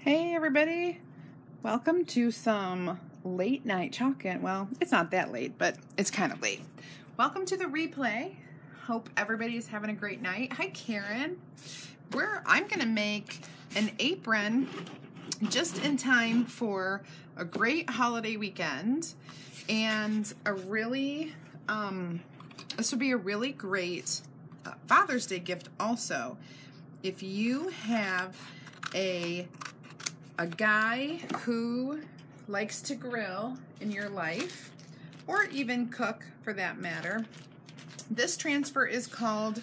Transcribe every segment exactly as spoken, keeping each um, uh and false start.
Hey everybody, welcome to some late night chalk and, well, it's not that late, but it's kind of late. Welcome to the replay. Hope everybody's having a great night. Hi Karen. We're, I'm gonna make an apron just in time for a great holiday weekend and a really, um, this would be a really great uh, Father's Day gift also. If you have a a guy who likes to grill in your life, or even cook for that matter. This transfer is called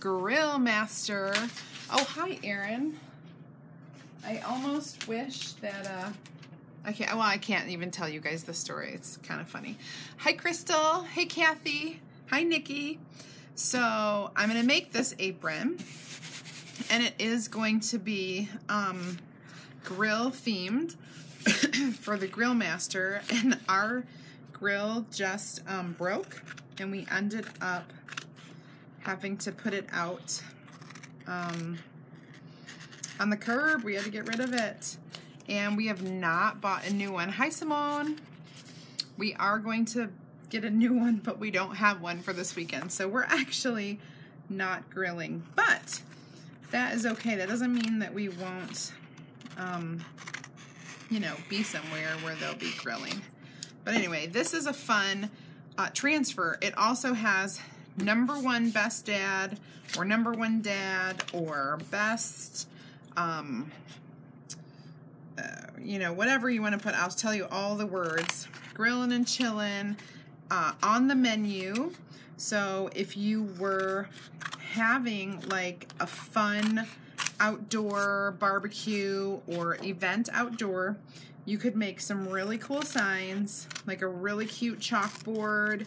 Grill Master. Oh, hi, Aaron. I almost wish that, uh, I can't, well, I can't even tell you guys the story. It's kind of funny. Hi, Crystal. Hey, Kathy. Hi, Nikki. So I'm gonna make this apron, and it is going to be, um, grill themed for the Grill Master, and our grill just um, broke, and we ended up having to put it out um, on the curb. We had to get rid of it, and we have not bought a new one. Hi Simone, we are going to get a new one, but we don't have one for this weekend, so we're actually not grilling, but that is okay. That doesn't mean that we won't Um, you know, be somewhere where they'll be grilling. But anyway, this is a fun uh, transfer. It also has number one best dad, or number one dad, or best, um, uh, you know, whatever you want to put. I'll tell you all the words. Grilling and chilling uh, on the menu. So if you were having like a fun outdoor barbecue or event outdoor, you could make some really cool signs, like a really cute chalkboard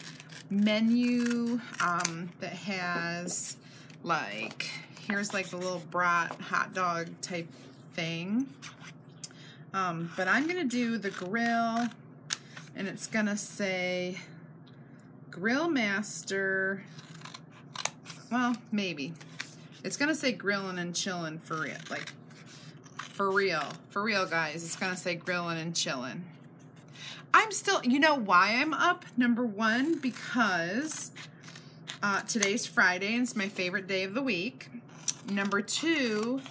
menu um, that has like, here's like the little brat hot dog type thing. Um, but I'm gonna do the grill, and it's gonna say Grill Master. Well, maybe. It's gonna say grillin' and chillin' for real, like for real, for real guys. It's gonna say grillin' and chillin'. I'm still, you know why I'm up? Number one, because uh, today's Friday and it's my favorite day of the week. Number two,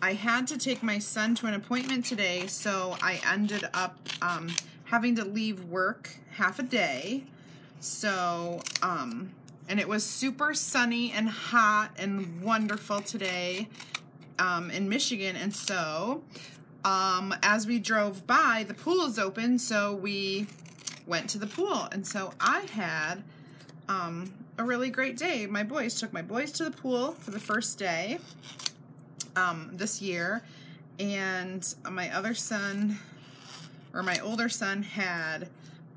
I had to take my son to an appointment today, so I ended up um, having to leave work half a day, so, um, and it was super sunny and hot and wonderful today um, in Michigan. And so um, as we drove by, the pool is open, so we went to the pool. And so I had um, a really great day. My boys took my boys to the pool for the first day um, this year. And my other son, or my older son, had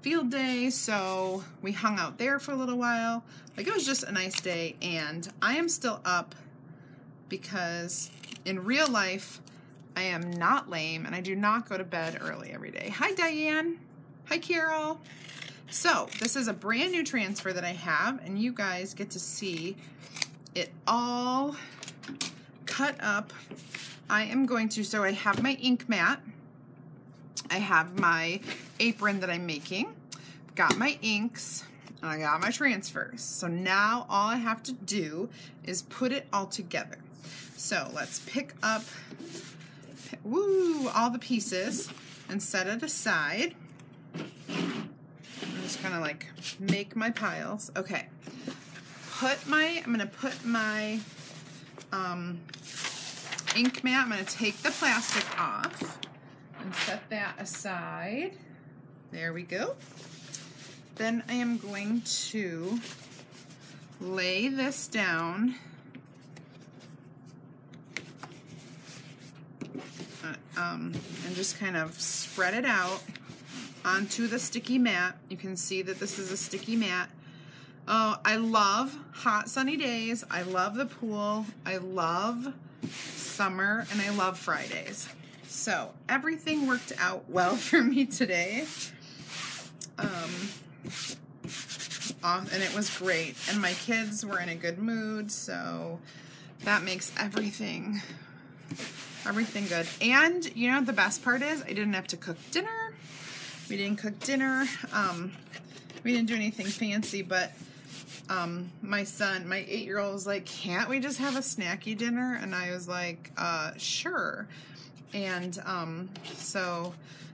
field day, so we hung out there for a little while. Like, it was just a nice day, and I am still up because in real life I am not lame and I do not go to bed early every day. Hi Diane. Hi Carol. So this is a brand new transfer that I have, and you guys get to see it all cut up. I am going to, so I have my ink mat, I have my apron that I'm making, got my inks, and I got my transfers. So now all I have to do is put it all together. So let's pick up woo, all the pieces and set it aside. I'm just gonna like make my piles. Okay, put my, I'm gonna put my um, ink mat, I'm gonna take the plastic off and set that aside. There we go. Then I am going to lay this down uh, um, and just kind of spread it out onto the sticky mat. You can see that this is a sticky mat. Oh, I love hot sunny days. I love the pool. I love summer, and I love Fridays. So everything worked out well for me today, um, and it was great, and my kids were in a good mood, so that makes everything everything good. And you know, the best part is I didn't have to cook dinner. We didn't cook dinner. Um, we didn't do anything fancy, but um, my son, my eight-year-old was like, can't we just have a snacky dinner? And I was like, uh, sure. And um, so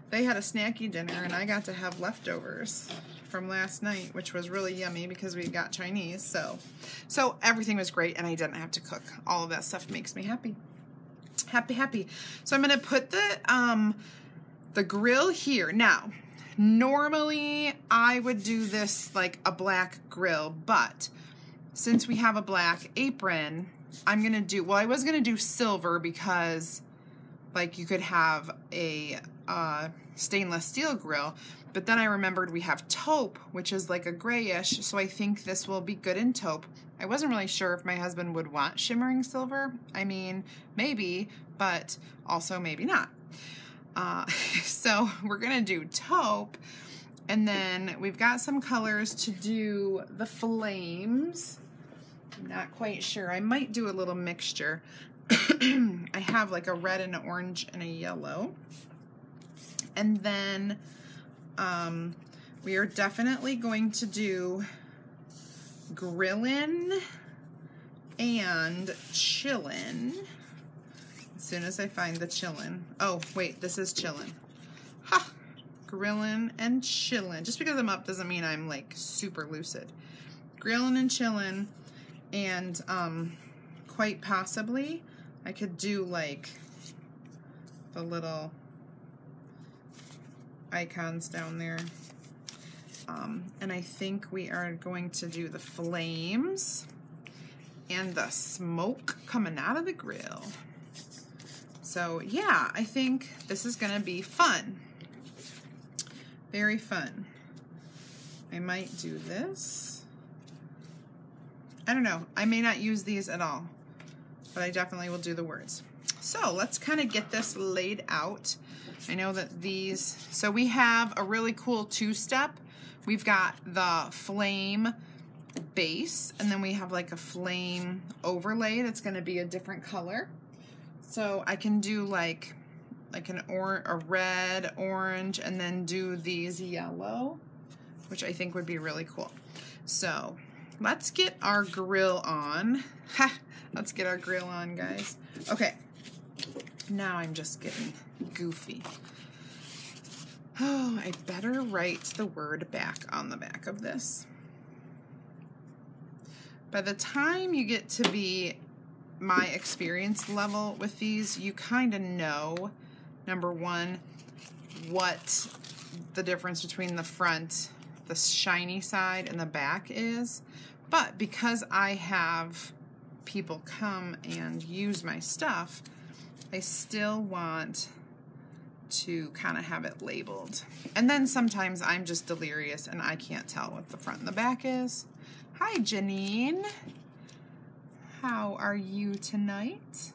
they had a snacky dinner and I got to have leftovers from last night, which was really yummy because we got Chinese. So, so everything was great and I didn't have to cook. All of that stuff makes me happy. Happy, happy. So I'm going to put the, um, the grill here. Now, normally I would do this like a black grill, but since we have a black apron, I'm going to do, well, I was going to do silver because like you could have a, uh, stainless steel grill, but then I remembered we have taupe, which is like a grayish, so I think this will be good in taupe. I wasn't really sure if my husband would want shimmering silver. I mean, maybe, but also maybe not. Uh, so we're gonna do taupe, and then we've got some colors to do the flames. I'm not quite sure. I might do a little mixture. I have like a red and an orange and a yellow. And then um, we are definitely going to do grillin' and chillin'. As soon as I find the chillin'. Oh, wait, this is chillin'. Ha! Grillin' and chillin'. Just because I'm up doesn't mean I'm like super lucid. Grillin' and chillin', and um, quite possibly I could do like the little icons down there, um, and I think we are going to do the flames and the smoke coming out of the grill. So yeah, I think this is gonna be fun, very fun. I might do this, I don't know, I may not use these at all, but I definitely will do the words. So let's kind of get this laid out. I know that these, so we have a really cool two-step. We've got the flame base, and then we have like a flame overlay that's gonna be a different color. So I can do like, like an or, a red, orange, and then do these yellow, which I think would be really cool. So let's get our grill on. Ha, let's get our grill on, guys. Okay. Now I'm just getting goofy. Oh, I better write the word back on the back of this. By the time you get to be my experience level with these, you kind of know, number one, what the difference between the front, the shiny side, and the back is. But because I have people come and use my stuff, I still want to kind of have it labeled. And then sometimes I'm just delirious and I can't tell what the front and the back is. Hi, Janine. How are you tonight?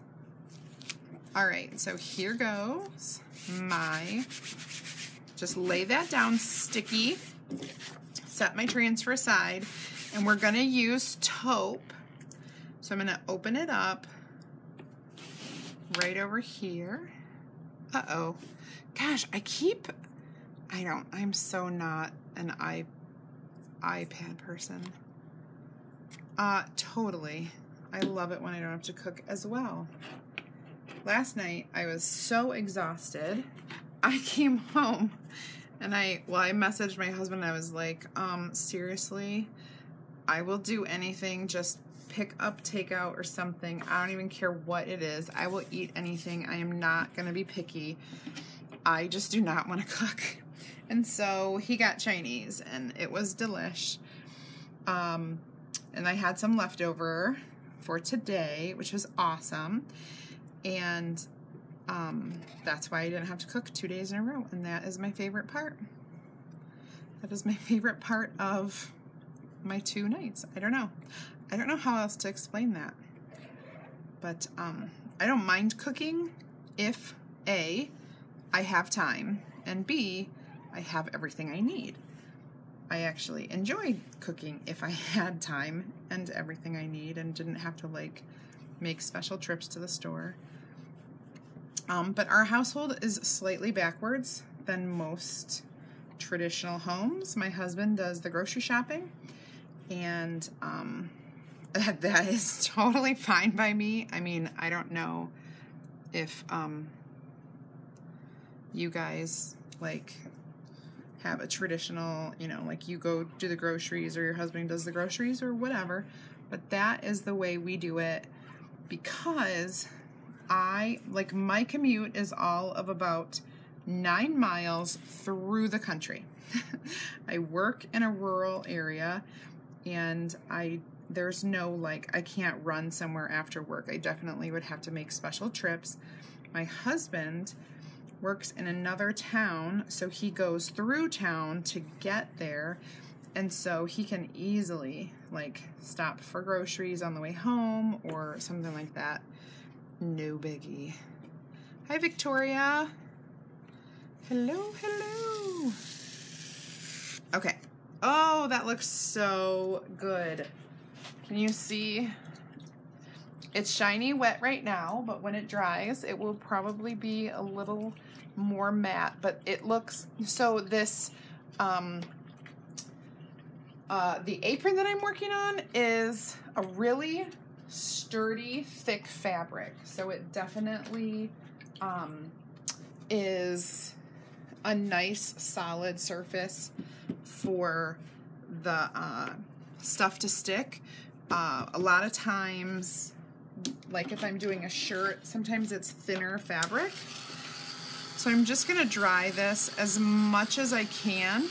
All right, so here goes my, just lay that down sticky, set my transfer aside, and we're gonna use taupe. So I'm gonna open it up right over here. Uh-oh. Gosh, I keep, I don't, I'm so not an i iPad person. Uh, totally. I love it when I don't have to cook as well. Last night, I was so exhausted. I came home and I, well, I messaged my husband and I was like, um, seriously, I will do anything, just pick up takeout or something. I don't even care what it is. I will eat anything. I am not going to be picky. I just do not want to cook. And so he got Chinese and it was delish. Um, and I had some leftover for today, which was awesome. And um, that's why I didn't have to cook two days in a row. And that is my favorite part. That is my favorite part of my two nights. I don't know. I don't know how else to explain that, but um, I don't mind cooking if A, I have time, and B, I have everything I need. I actually enjoyed cooking if I had time and everything I need and didn't have to like make special trips to the store. Um, but our household is slightly backwards than most traditional homes. My husband does the grocery shopping, and um, that, that is totally fine by me. I mean, I don't know if um, you guys like have a traditional, you know, like you go do the groceries or your husband does the groceries or whatever, but that is the way we do it, because I, like, my commute is all of about nine miles through the country. I work in a rural area, and I, there's no, like, I can't run somewhere after work. I definitely would have to make special trips. My husband works in another town, so he goes through town to get there, and so he can easily, like, stop for groceries on the way home or something like that. No biggie. Hi, Victoria. Hello, hello. Okay. Oh, that looks so good. Can you see? It's shiny wet right now, but when it dries, it will probably be a little more matte, but it looks, so this, um, uh, the apron that I'm working on is a really sturdy, thick fabric. So it definitely um, is a nice solid surface for the uh, stuff to stick. Uh, a lot of times, like if I'm doing a shirt, sometimes it's thinner fabric. So I'm just gonna dry this as much as I can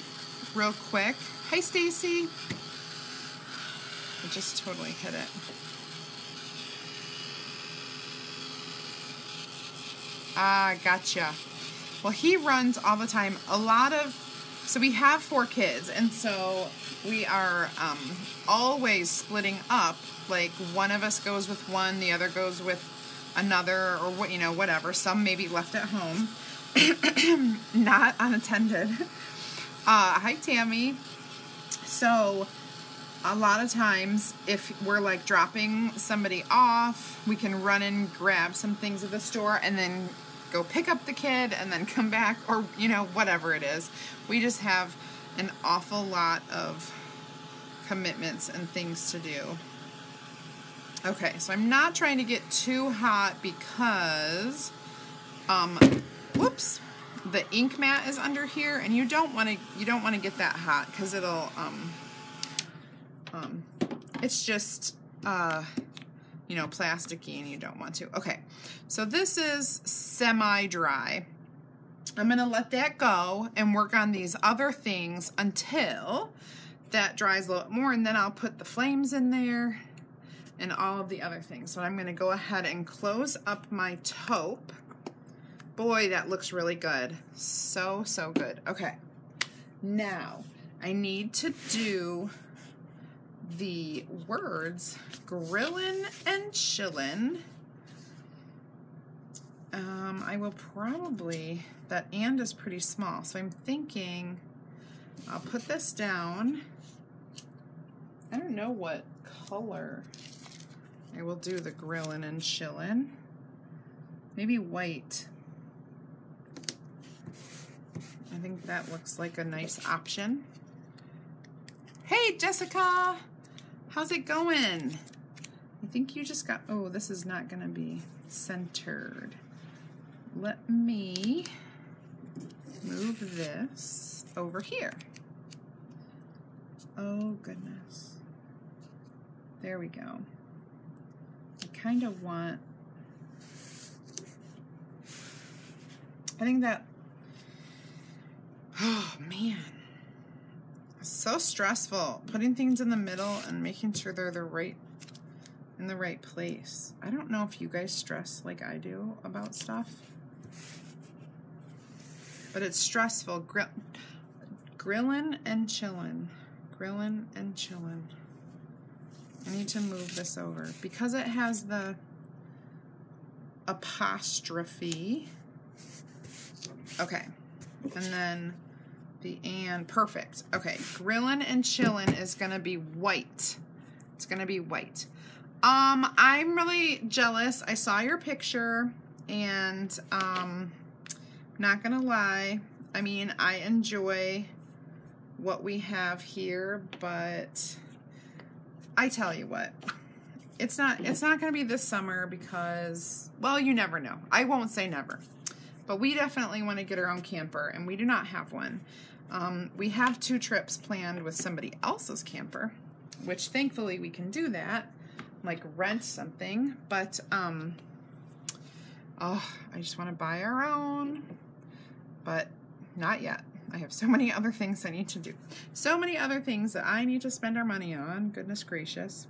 real quick. Hi, Stacy. I just totally hit it. Ah, gotcha. Well, he runs all the time. A lot of, so we have four kids, and so we are um, always splitting up. Like, one of us goes with one, the other goes with another, or what, you know, whatever. Some may be left at home, not unattended. Uh, hi, Tammy. So a lot of times, if we're like dropping somebody off, we can run and grab some things at the store and then go pick up the kid and then come back, or, you know, whatever it is. We just have an awful lot of commitments and things to do. Okay, so I'm not trying to get too hot because, um, whoops, the ink mat is under here, and you don't want to you don't want to get that hot, because it'll um. Um, it's just, uh, you know, plasticky, and you don't want to. Okay, so this is semi-dry. I'm going to let that go and work on these other things until that dries a little more, and then I'll put the flames in there and all of the other things. So I'm going to go ahead and close up my taupe. Boy, that looks really good. So, so good. Okay, now I need to do the words grillin' and chillin'. Um, I will probably, that and is pretty small, so I'm thinking I'll put this down. I don't know what color I will do the grillin' and chillin'. Maybe white. I think that looks like a nice option. Hey, Jessica! How's it going? I think you just got, oh, this is not gonna be centered. Let me move this over here. Oh, goodness. There we go. I kind of want, I think that, oh, man. So stressful, putting things in the middle and making sure they're the right, in the right place. I don't know if you guys stress like I do about stuff, but it's stressful. Grill, grillin' and chillin', grillin' and chillin'. I need to move this over because it has the apostrophe. Okay, and then the and, perfect. Okay, grillin' and chillin' is gonna be white. It's gonna be white. Um, I'm really jealous. I saw your picture and um, not gonna lie, I mean, I enjoy what we have here, but I tell you what, it's not it's not gonna be this summer because, well, you never know. I won't say never, but we definitely want to get our own camper, and we do not have one. Um, we have two trips planned with somebody else's camper, which thankfully we can do that, like rent something, but um, oh, I just want to buy our own, but not yet. I have so many other things I need to do. So many other things that I need to spend our money on, goodness gracious.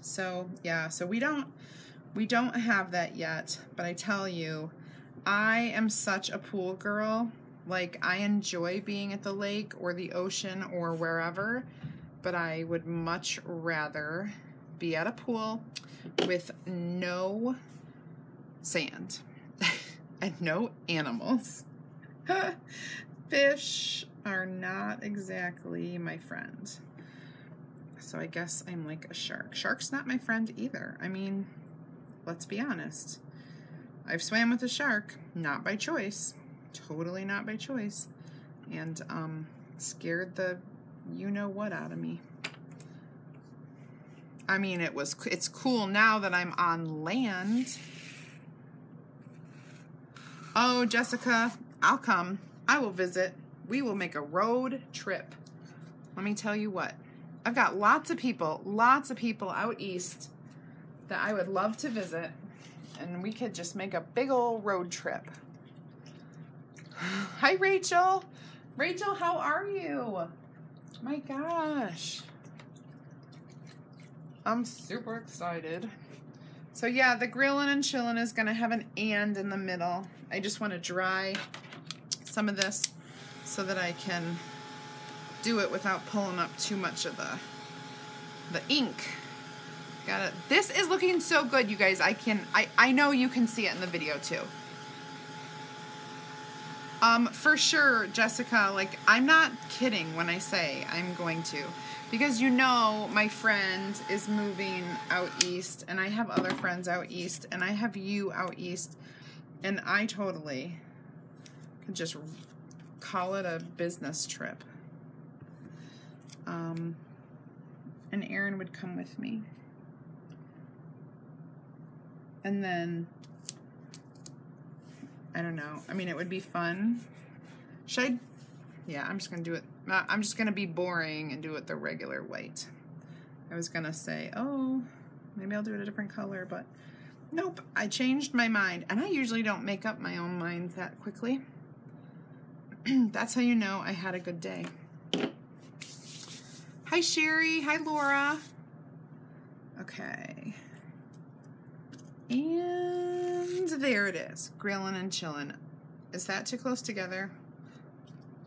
So yeah, so we don't, we don't have that yet, but I tell you, I am such a pool girl. Like, I enjoy being at the lake or the ocean or wherever, but I would much rather be at a pool with no sand and no animals. Fish are not exactly my friend. So I guess I'm like a shark. Shark's not my friend either. I mean, let's be honest. I've swam with a shark, not by choice, totally not by choice, and um, scared the you-know-what out of me. I mean, it was it's cool now that I'm on land. Oh, Jessica, I'll come. I will visit. We will make a road trip. Let me tell you what. I've got lots of people, lots of people out east that I would love to visit. And we could just make a big old road trip. Hi, Rachel. Rachel, how are you? My gosh. I'm super excited. So yeah, the grillin' and chillin' is going to have an and in the middle. I just want to dry some of this so that I can do it without pulling up too much of the, the ink. Got it. This is looking so good, you guys. I can, I, I know you can see it in the video too. Um, for sure, Jessica, like, I'm not kidding when I say I'm going to, because you know my friend is moving out east, and I have other friends out east, and I have you out east, and I totally could just call it a business trip. Um, and Aaron would come with me. And then, I don't know. I mean, it would be fun. Should I? Yeah, I'm just going to do it. I'm just going to be boring and do it the regular white. I was going to say, oh, maybe I'll do it a different color, but nope. I changed my mind. And I usually don't make up my own mind that quickly. That's how you know I had a good day. Hi, Sherry. Hi, Laura. Okay. And there it is, grillin' and chillin'. Is that too close together?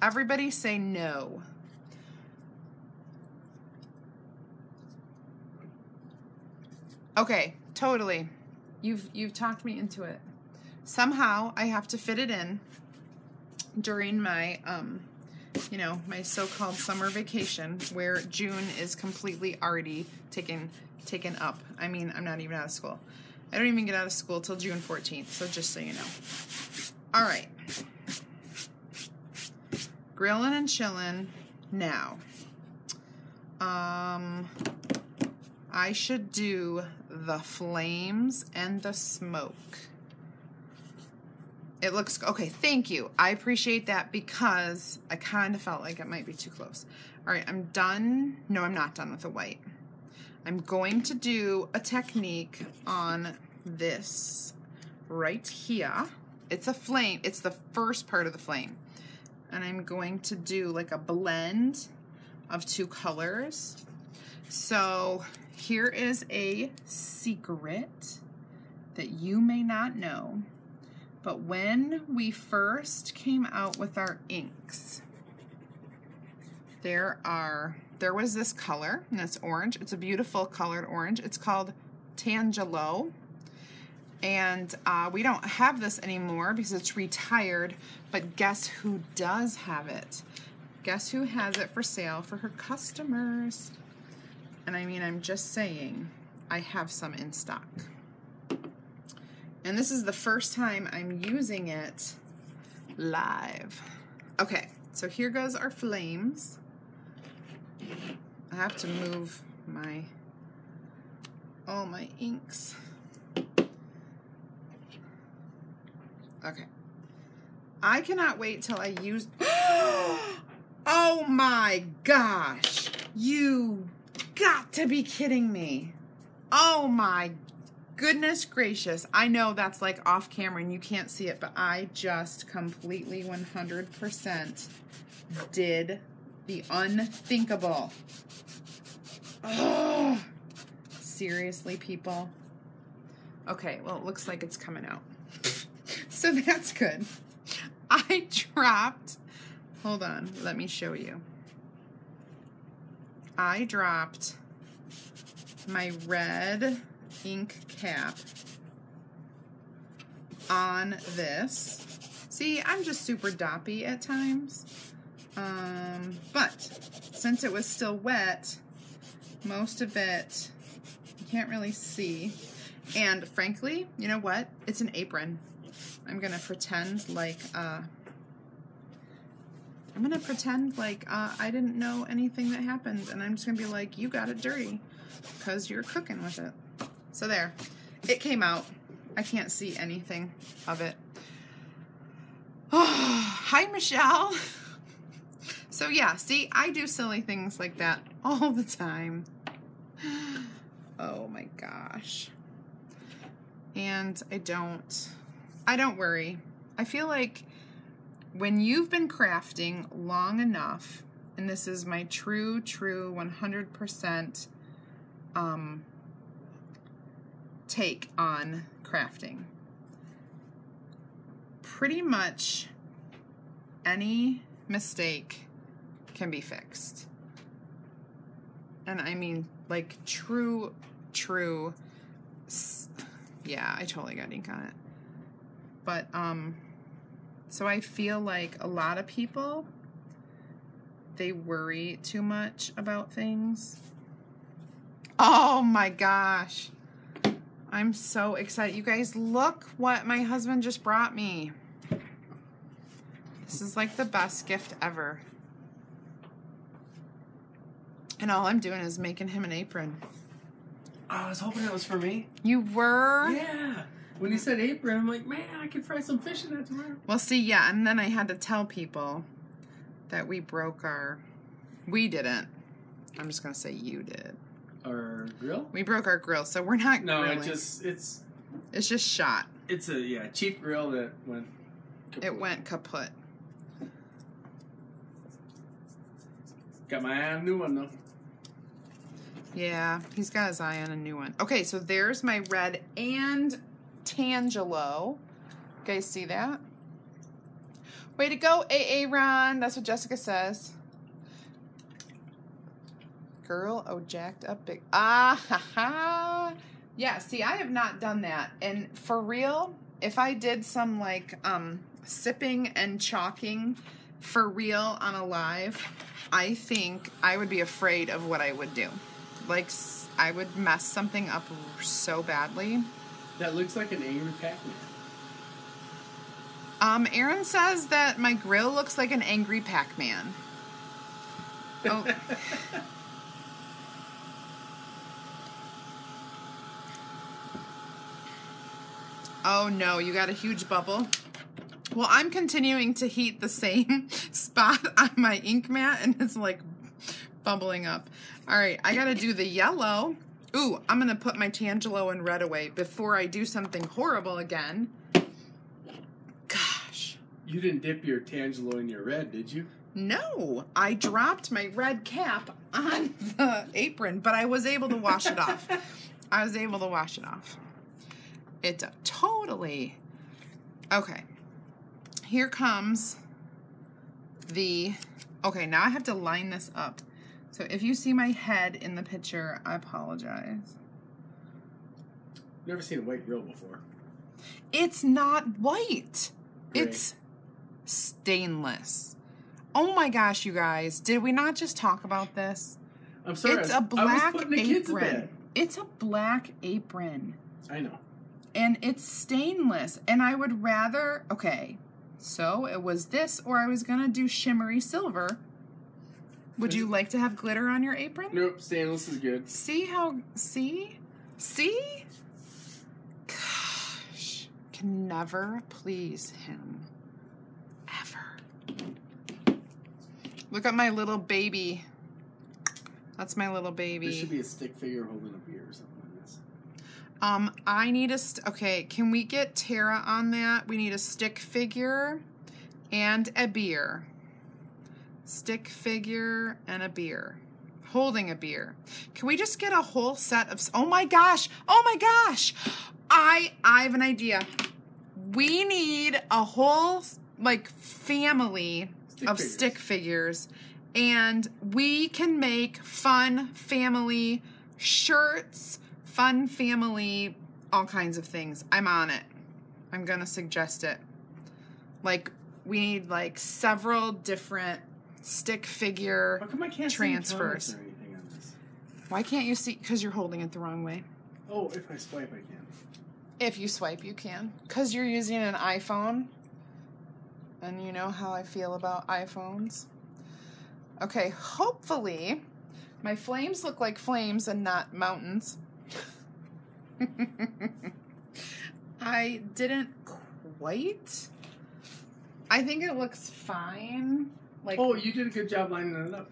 Everybody say no. Okay, totally. You've you've talked me into it. Somehow I have to fit it in during my um, you know, my so-called summer vacation, where June is completely already taken taken up. I mean, I'm not even out of school. I don't even get out of school till June fourteenth, so just so you know. All right. Grillin' and chillin' now. Um, I should do the flames and the smoke. It looks, okay, thank you. I appreciate that, because I kind of felt like it might be too close. All right, I'm done. No, I'm not done with the white. I'm going to do a technique on this right here. It's a flame. It's the first part of the flame. And I'm going to do like a blend of two colors. So here is a secret that you may not know. But when we first came out with our inks, there are... there was this color, and it's orange. It's a beautiful colored orange. It's called Tangelo. And uh, we don't have this anymore because it's retired, but guess who does have it? Guess who has it for sale for her customers? And I mean, I'm just saying, I have some in stock. And this is the first time I'm using it live. Okay, so here goes our flames. I have to move my, all my inks. Okay. I cannot wait till I use, oh my gosh, you got to be kidding me. Oh my goodness gracious. I know that's like off camera and you can't see it, but I just completely one hundred percent did the unthinkable. Oh, seriously, people. Okay, well, it looks like it's coming out. So that's good. I dropped, hold on, let me show you. I dropped my red ink cap on this. See, I'm just super doppy at times. Um, but since it was still wet, most of it, you can't really see. And frankly, you know what? It's an apron. I'm gonna pretend like uh, I'm gonna pretend like uh, I didn't know anything that happened, and I'm just gonna be like, you got it dirty because you're cooking with it. So there, it came out. I can't see anything of it. Oh, hi Michelle. So yeah, see, I do silly things like that all the time. Oh my gosh. And I don't. I don't worry. I feel like when you've been crafting long enough, and this is my true, true one hundred percent um, take on crafting, pretty much any mistake can be fixed. And I mean, like true, true, yeah, I totally got ink on it. But, um, so I feel like a lot of people, they worry too much about things. Oh my gosh. I'm so excited. You guys, look what my husband just brought me. This is like the best gift ever. And all I'm doing is making him an apron. I was hoping it was for me. You were? Yeah. When you said apron, I'm like, man, I could fry some fish in that tomorrow. Well, see, yeah, and then I had to tell people that we broke our... We didn't. I'm just going to say you did. Our grill? We broke our grill, so we're not grilling. No, it just... It's it's just shot. It's a, yeah, cheap grill that went kaput. It went kaput. Got my eye on a new one, though. Yeah, he's got his eye on a new one. Okay, so there's my red and... Tangelo. You guys see that? Way to go, A A Ron. That's what Jessica says. Girl, oh, jacked up big. Ah, ha, ha. Yeah, see, I have not done that. And for real, if I did some, like, um, sipping and chalking for real on a live, I think I would be afraid of what I would do. Like, I would mess something up so badly. That looks like an angry Pac-Man. Um, Aaron says that my grill looks like an angry Pac-Man. Oh. Oh no, you got a huge bubble. Well, I'm continuing to heat the same spot on my ink mat, and it's like bubbling up. All right, I gotta do the yellow. Ooh, I'm going to put my Tangelo in red away before I do something horrible again. Gosh. You didn't dip your Tangelo in your red, did you? No. I dropped my red cap on the apron, but I was able to wash it off. I was able to wash it off. It totally... Okay. Here comes the... Okay, now I have to line this up. So if you see my head in the picture, I apologize. Never seen a white grill before. It's not white. Gray. It's stainless. Oh my gosh, you guys. Did we not just talk about this? I'm sorry. It's I was, a black I was putting the kids apron. To bed. It's a black apron. I know. and it's stainless, and I would rather, okay, so it was this, or I was gonna do shimmery silver. Would you like to have glitter on your apron? Nope, stainless is good. See how, see? See? Gosh, can never please him. Ever. Look at my little baby. That's my little baby. There should be a stick figure holding a beer or something like this. Um, I need a, st okay, can we get Tara on that? We need a stick figure and a beer. Stick figure and a beer. Holding a beer. Can we just get a whole set of, oh my gosh, oh my gosh. I, I have an idea. We need a whole, like, family stick of figures. stick figures. And we can make fun family shirts, fun family, all kinds of things. I'm on it. I'm gonna suggest it. Like, we need, like, several different stick figure transfers. Why can't you see? Because you're holding it the wrong way. Oh, if I swipe, I can. If you swipe, you can. Because you're using an iPhone. And you know how I feel about iPhones. Okay, hopefully my flames look like flames and not mountains. I didn't quite. I think it looks fine. Like, oh, you did a good job lining it up.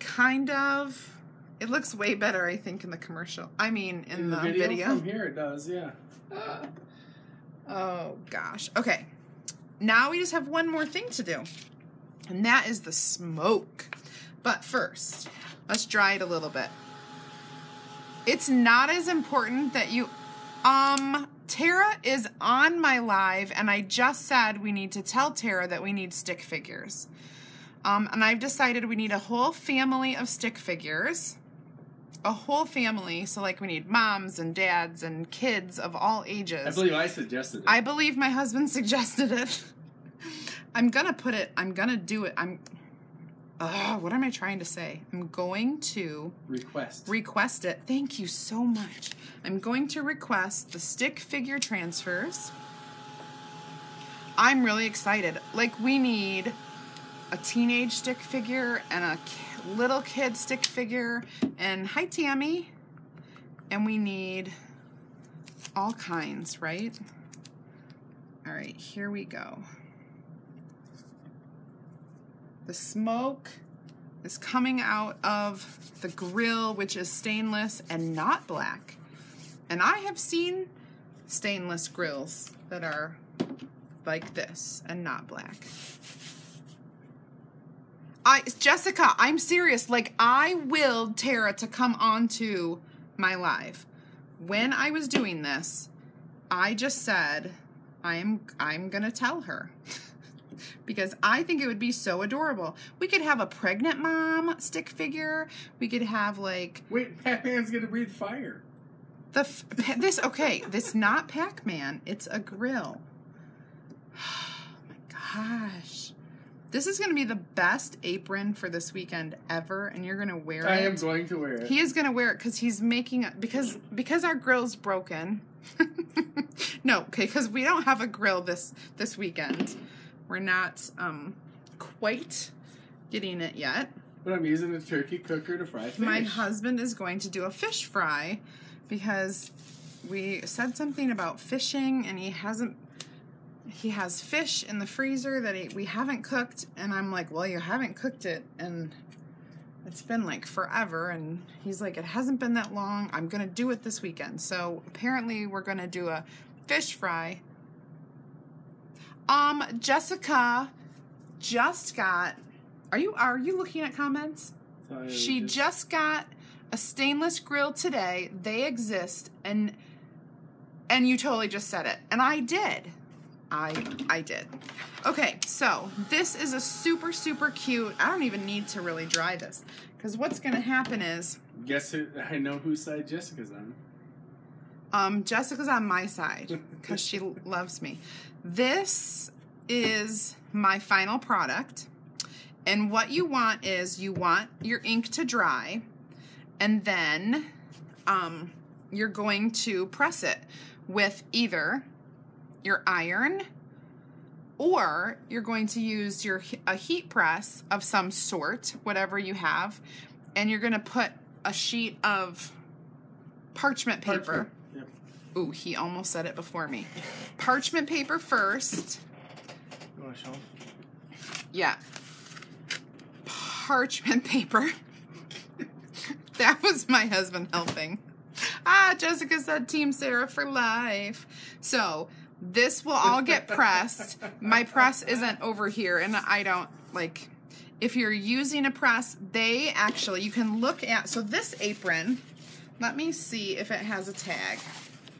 Kind of. It looks way better, I think, in the commercial. I mean, in, in the, the video. video. From here, it does, yeah. Uh, oh, gosh. Okay. Now we just have one more thing to do, and that is the smoke. But first, let's dry it a little bit. It's not as important that you... Um... Tara is on my live, and I just said we need to tell Tara that we need stick figures. Um, and I've decided we need a whole family of stick figures. A whole family. So, like, we need moms and dads and kids of all ages. I believe I suggested it. I believe my husband suggested it. I'm going to put it, I'm going to do it. I'm, uh, what am I trying to say? I'm going to... Request. Request it. Thank you so much. I'm going to request the stick figure transfers. I'm really excited. Like, we need a teenage stick figure and a little kid stick figure. And hi, Tammy. And we need all kinds, right? All right, here we go. The smoke is coming out of the grill, which is stainless and not black. And I have seen stainless grills that are like this and not black. I, Jessica, I'm serious. Like, I willed Tara to come onto my live. When I was doing this, I just said, I'm, I'm gonna tell her. Because I think it would be so adorable. We could have a pregnant mom stick figure. We could have, like... Wait, Pac-Man's going to breathe fire. The f this Okay, this not Pac-Man. It's a grill. Oh, my gosh. This is going to be the best apron for this weekend ever, and you're going to wear I it. I am going to wear it. He is going to wear it because he's making... A, because because our grill's broken. No, okay, because we don't have a grill this, this weekend. We're not um, quite getting it yet. But I'm using a turkey cooker to fry fish. My husband is going to do a fish fry because we said something about fishing, and he hasn't. He has fish in the freezer that he, we haven't cooked, and I'm like, well, you haven't cooked it, and it's been like forever. And he's like, it hasn't been that long. I'm gonna do it this weekend. So apparently, we're gonna do a fish fry. Um, Jessica just got, are you, are you looking at comments? Sorry, she just... just got a stainless grill today. They exist. And, and you totally just said it. And I did. I, I did. Okay. So this is a super, super cute, I don't even need to really dry this because what's going to happen is. Guess who, I know whose side Jessica's on. Um, Jessica's on my side because she loves me. This is my final product. And what you want is you want your ink to dry. And then um, you're going to press it with either your iron, or you're going to use your a heat press of some sort, whatever you have, and you're going to put a sheet of parchment paper. Parchment. Yep. Ooh, he almost said it before me. Parchment paper first. You want to show him? Yeah. Parchment paper. That was my husband helping. Ah, Jessica said Team Sarah for life. So this will all get pressed. My press isn't over here, and I don't, like, if you're using a press, they actually, you can look at, so this apron, let me see if it has a tag.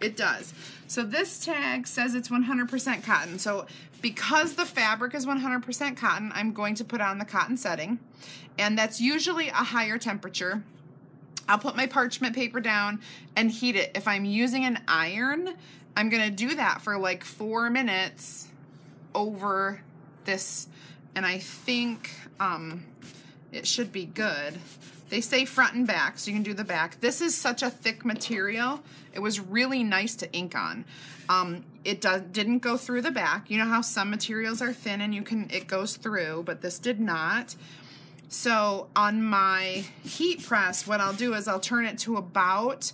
It does. So this tag says it's one hundred percent cotton. So because the fabric is one hundred percent cotton, I'm going to put on the cotton setting, and that's usually a higher temperature. I'll put my parchment paper down and heat it. If I'm using an iron, I'm going to do that for like four minutes over this, and I think um, it should be good. They say front and back, so you can do the back. This is such a thick material. It was really nice to ink on. Um, it does, didn't go through the back. You know how some materials are thin and you can it goes through, but this did not. So on my heat press, what I'll do is I'll turn it to about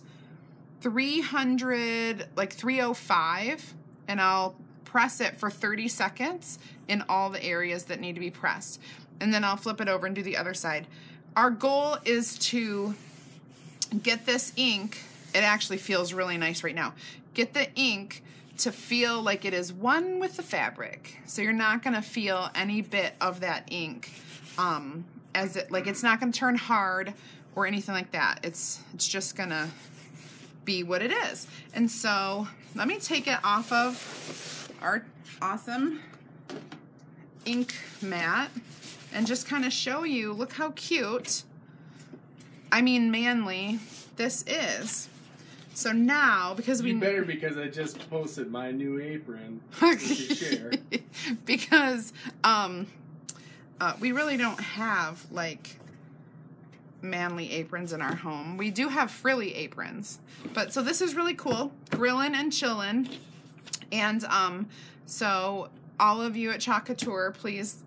three hundred, like three oh five, and I'll press it for thirty seconds in all the areas that need to be pressed. And then I'll flip it over and do the other side. Our goal is to get this ink, it actually feels really nice right now, get the ink to feel like it is one with the fabric. So you're not gonna feel any bit of that ink. Um, as it, like, it's not going to turn hard or anything like that. It's, it's just going to be what it is. And so let me take it off of our awesome ink mat and just kind of show you, look how cute, I mean manly, this is. So now, because we... You better, because I just posted my new apron to share. Because, um... Uh, we really don't have, like, manly aprons in our home. We do have frilly aprons. But so this is really cool. Grillin' and chillin'. And um, so all of you at Chalk Couture, please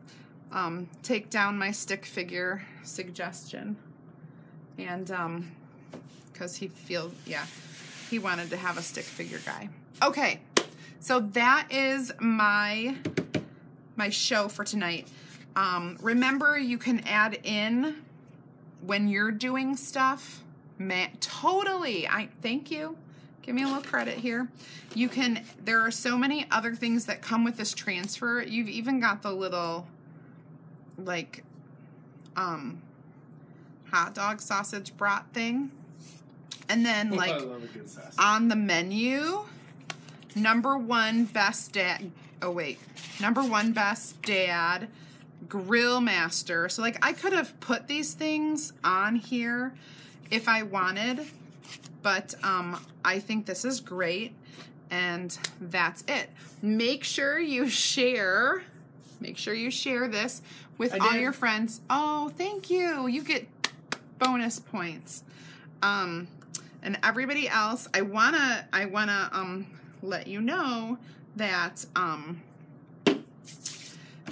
um, take down my stick figure suggestion. And um, because he feels, yeah, he wanted to have a stick figure guy. Okay, so that is my, my show for tonight. Um, remember, you can add in when you're doing stuff. Man, totally. I thank you. Give me a little credit here. You can. There are so many other things that come with this transfer. You've even got the little, like, um, hot dog sausage brat thing, and then like I love a good sausage. On the menu, number one best dad. Oh wait, number one best dad. Grill Master. So like I could have put these things on here if I wanted, but um, I think this is great, and that's it. Make sure you share. Make sure you share this with I all did. your friends. Oh, thank you. You get bonus points. Um, and everybody else, I wanna, I wanna um, let you know that. Um,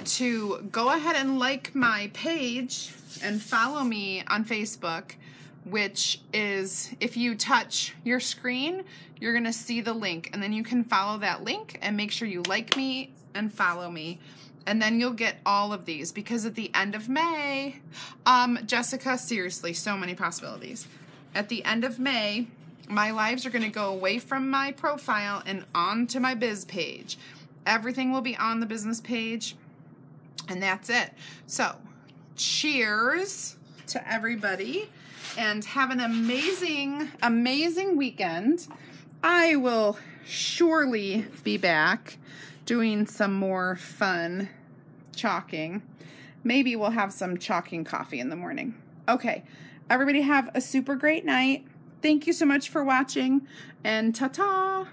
to go ahead and like my page and follow me on Facebook, which is, if you touch your screen, you're gonna see the link, and then you can follow that link and make sure you like me and follow me, and then you'll get all of these, because at the end of May, um, Jessica, seriously, so many possibilities. At the end of May, my lives are gonna go away from my profile and onto my biz page. Everything will be on the business page. And that's it. So, cheers to everybody, and have an amazing, amazing weekend. I will surely be back doing some more fun chalking. Maybe we'll have some chalking coffee in the morning. Okay, everybody have a super great night. Thank you so much for watching, and ta-ta!